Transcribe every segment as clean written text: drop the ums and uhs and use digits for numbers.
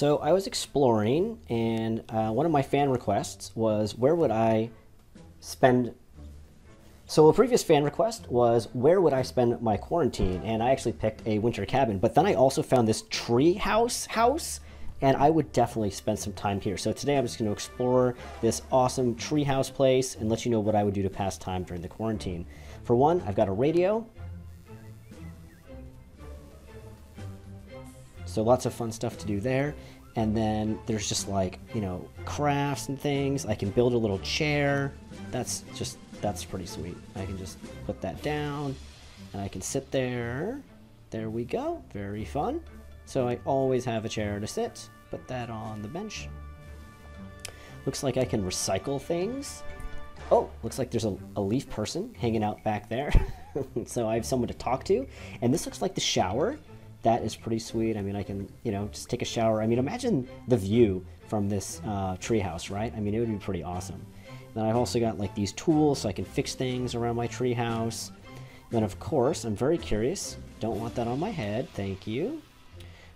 So I was exploring, and one of my fan requests was, where would I spend... So a previous fan request was, where would I spend my quarantine? And I actually picked a winter cabin, but then I also found this tree house, and I would definitely spend some time here. So today I'm just gonna explore this awesome tree house place and let you know what I would do to pass time during the quarantine. For one, I've got a radio. So lots of fun stuff to do there. And then there's just like, you know, crafts and things. I can build a little chair. That's pretty sweet. I can just put that down and I can sit there. There we go. Very fun. So I always have a chair to sit. Put that on the bench. Looks like I can recycle things. Oh, looks like there's a leaf person hanging out back there. So I have someone to talk to. And this looks like the shower. That is pretty sweet. I mean, I can, you know, just take a shower. I mean, imagine the view from this treehouse, right? I mean, it would be pretty awesome. Then I've also got like these tools so I can fix things around my treehouse. Then of course, I'm very curious. Don't want that on my head, thank you.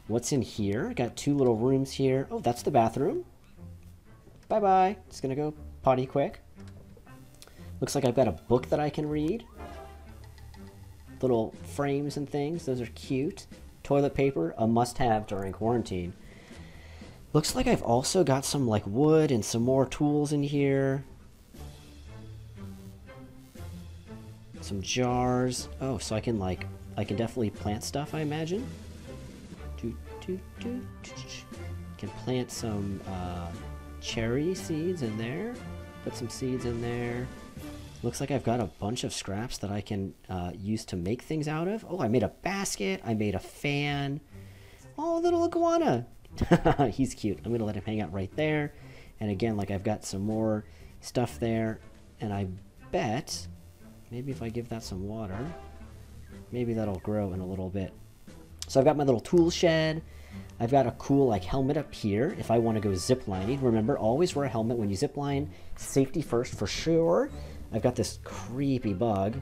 What's in here? Got two little rooms here. Oh, that's the bathroom. Bye-bye, just gonna go potty quick. Looks like I've got a book that I can read. Little frames and things, those are cute. Toilet paper, a must-have during quarantine. Looks like I've also got some like wood and some more tools in here. Some jars. Oh, so I can like, I can definitely plant stuff, I imagine. Can plant some cherry seeds in there. Put some seeds in there. Looks like I've got a bunch of scraps that I can use to make things out of. Oh, I made a basket. I made a fan. Oh, little iguana. He's cute. I'm gonna let him hang out right there. And again, like I've got some more stuff there. And I bet... maybe if I give that some water, maybe that'll grow in a little bit. So I've got my little tool shed. I've got a cool like helmet up here if I want to go ziplining. Remember, always wear a helmet when you zipline. Safety first for sure. I've got this creepy bug.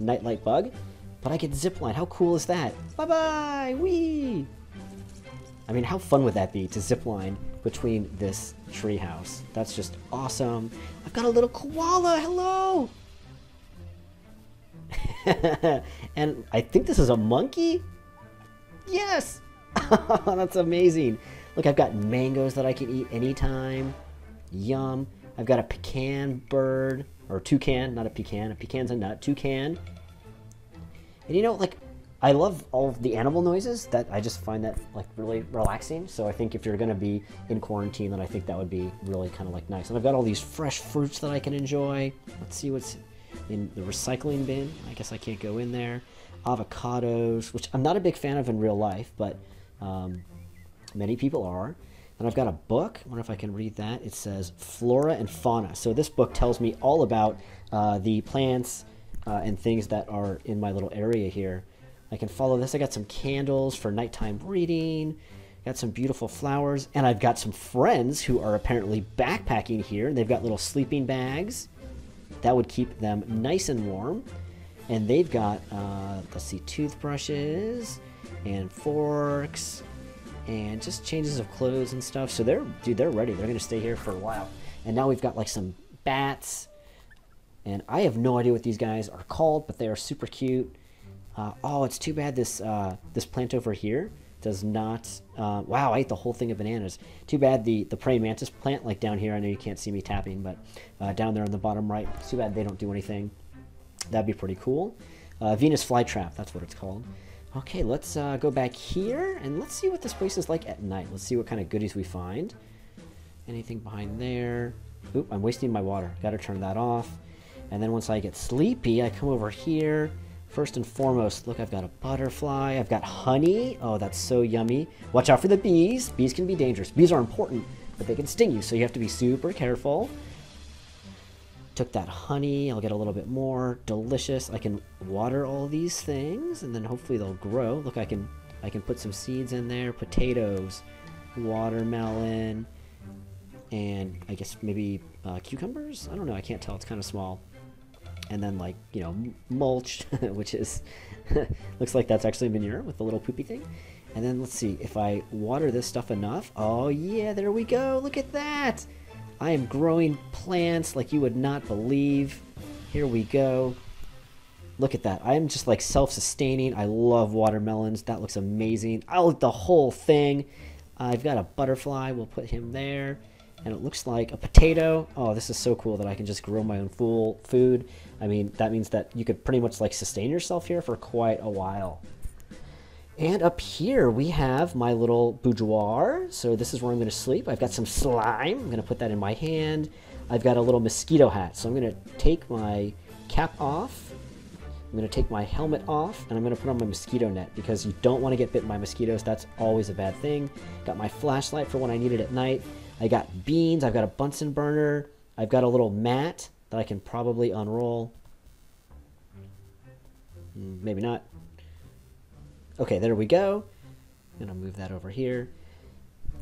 Nightlight bug. But I can zipline. How cool is that? Bye-bye! Whee! I mean, how fun would that be to zipline between this treehouse? That's just awesome. I've got a little koala. Hello. And I think this is a monkey. Yes. That's amazing. Look, I've got mangoes that I can eat anytime. Yum. I've got a pecan bird or toucan, not a pecan. A pecan's a nut. Toucan. And you know, like, I love all of the animal noises. That I just find that like really relaxing. So I think if you're gonna be in quarantine, then I think that would be really kind of like nice. And I've got all these fresh fruits that I can enjoy. Let's see what's in the recycling bin. I guess I can't go in there. Avocados, which I'm not a big fan of in real life, but many people are. And I've got a book. I wonder if I can read that. It says Flora and Fauna. So this book tells me all about the plants and things that are in my little area here. I can follow this. I got some candles for nighttime reading. Got some beautiful flowers. And I've got some friends who are apparently backpacking here. They've got little sleeping bags. That would keep them nice and warm. And they've got, let's see, toothbrushes and forks and just changes of clothes and stuff. So they're ready. They're going to stay here for a while. And now we've got like some bats. And I have no idea what these guys are called, but they are super cute. Oh, it's too bad this this plant over here does not... wow, I ate the whole thing of bananas. Too bad the praying mantis plant, like down here, I know you can't see me tapping, but down there on the bottom right, it's too bad they don't do anything. That'd be pretty cool. Venus flytrap, that's what it's called. Okay, let's go back here, and let's see what this place is like at night. Let's see what kind of goodies we find. Anything behind there? Oop, I'm wasting my water. Gotta turn that off. And then once I get sleepy, I come over here. First and foremost, look, I've got a butterfly. I've got honey. Oh, that's so yummy. Watch out for the bees. Bees can be dangerous. Bees are important, but they can sting you, so you have to be super careful. Took that honey. I'll get a little bit more. Delicious. I can water all these things, and then hopefully they'll grow. Look, I can put some seeds in there. Potatoes, watermelon, and I guess maybe cucumbers? I don't know. I can't tell. It's kind of small. And then like, you know, mulch, which is, looks like that's actually manure with the little poopy thing. And then let's see, if I water this stuff enough, oh yeah, there we go, look at that! I am growing plants like you would not believe. Here we go. Look at that, I am just like self-sustaining. I love watermelons, that looks amazing. I'll eat the whole thing. I've got a butterfly, we'll put him there. And it looks like a potato. Oh, this is so cool that I can just grow my own food. I mean, that means that you could pretty much like sustain yourself here for quite a while. And up here we have my little boudoir. So this is where I'm gonna sleep. I've got some slime, I'm gonna put that in my hand. I've got a little mosquito hat. So I'm gonna take my cap off. I'm gonna take my helmet off and I'm gonna put on my mosquito net because you don't wanna get bitten by mosquitoes. That's always a bad thing. Got my flashlight for when I need it at night. I got beans, I've got a Bunsen burner. I've got a little mat that I can probably unroll. Maybe not. Okay, there we go. I'm gonna move that over here.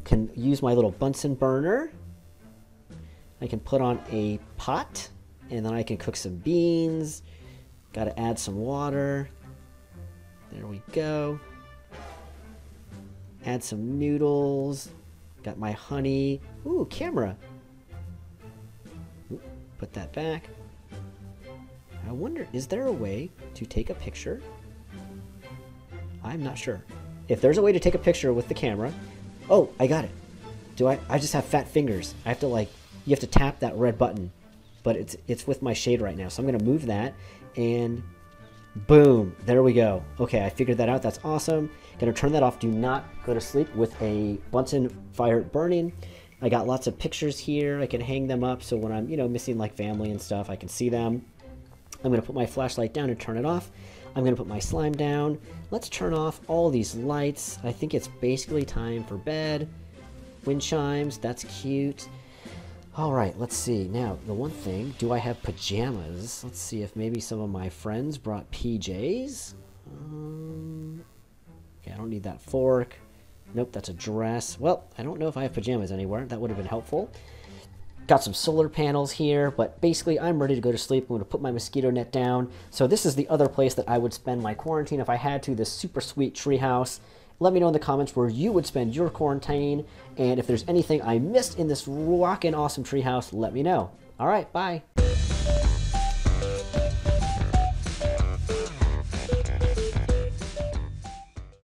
Can use my little Bunsen burner. I can put on a pot and then I can cook some beans. Gotta add some water. There we go. Add some noodles. Got my honey. Ooh, camera. Ooh, put that back. I wonder, is there a way to take a picture? I'm not sure. If there's a way to take a picture with the camera... Oh, I got it. Do I just have fat fingers. I have to like... You have to tap that red button. But it's with my shade right now. So I'm going to move that. And boom. There we go. Okay, I figured that out. That's awesome. Going to turn that off. Do not go to sleep with a Bunsen fire burning. I got lots of pictures here. I can hang them up. So when I'm, you know, missing like family and stuff, I can see them. I'm going to put my flashlight down and turn it off. I'm going to put my slime down. Let's turn off all these lights. I think it's basically time for bed. Wind chimes, that's cute. All right, let's see. Now, the one thing, do I have pajamas? Let's see if maybe some of my friends brought PJs. Okay, I don't need that fork. Nope, that's a dress. Well, I don't know if I have pajamas anywhere. That would have been helpful. Got some solar panels here, but basically I'm ready to go to sleep. I'm gonna put my mosquito net down. So this is the other place that I would spend my quarantine if I had to, this super sweet treehouse. Let me know in the comments where you would spend your quarantine, and if there's anything I missed in this rockin' awesome treehouse, let me know. All right, bye.